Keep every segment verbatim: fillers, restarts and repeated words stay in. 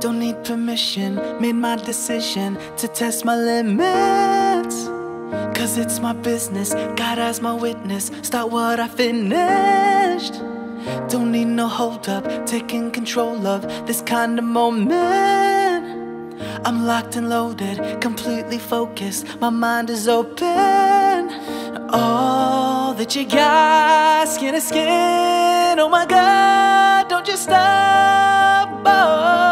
Don't need permission, made my decision to test my limits, cause it's my business, God as my witness, start what I finished. Don't need no hold up, taking control of this kind of moment. I'm locked and loaded, completely focused, my mind is open. All that you got, skin to skin, oh my God, don't you stop, boy.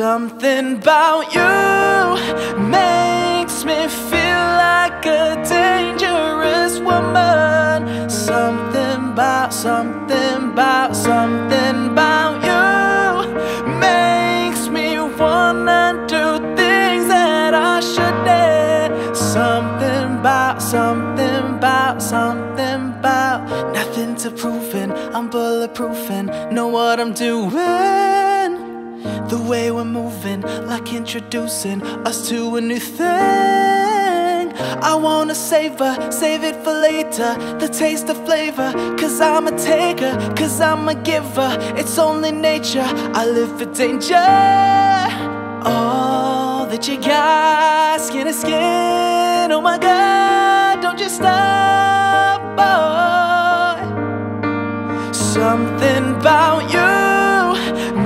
Something about you makes me feel like a dangerous woman. Something about, something about, something about you makes me wanna do things that I shouldn't. Something about, something about, something about. Nothing to proving, I'm bulletproofing, know what I'm doing. The way we're moving, like introducing us to a new thing. I wanna savor, save it for later, the taste, the flavor, cause I'm a taker, cause I'm a giver. It's only nature, I live for danger. All that you got, skin to skin, oh my God, don't you stop, boy. Something about you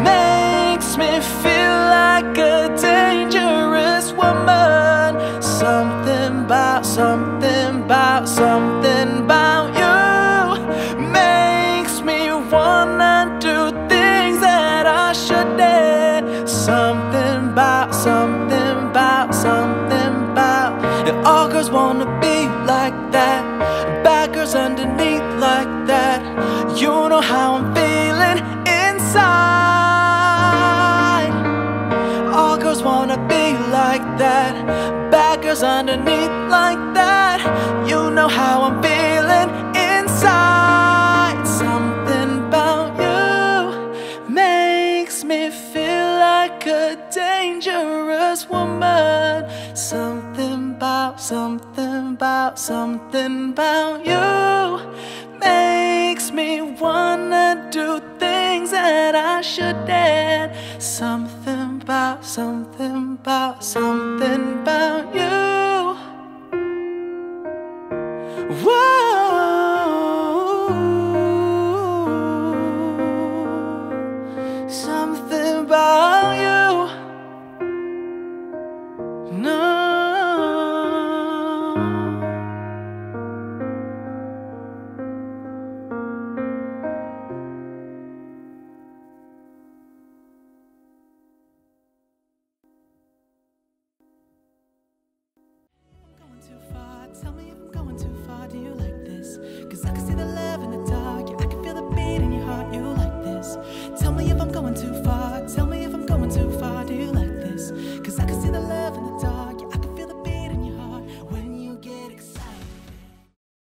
makes me feel like a dangerous woman. Something about, something about, something about you makes me wanna do things that I shouldn't. Something about, something about, something about. And all girls wanna be like that, bad girls underneath like that. You know how I'm feeling inside. Wanna be like that, bad girls underneath like that. You know how I'm feeling inside. Something about you makes me feel like a dangerous woman. Something about, something about, something about you makes me wanna do things that I shouldn't. Something about, something about, something about you. Whoa, something about you. No, tell me if I'm going too far, do you like this? Cause I can see the love in the dark, yeah, I can feel the beat in your heart, you like this. Tell me if I'm going too far.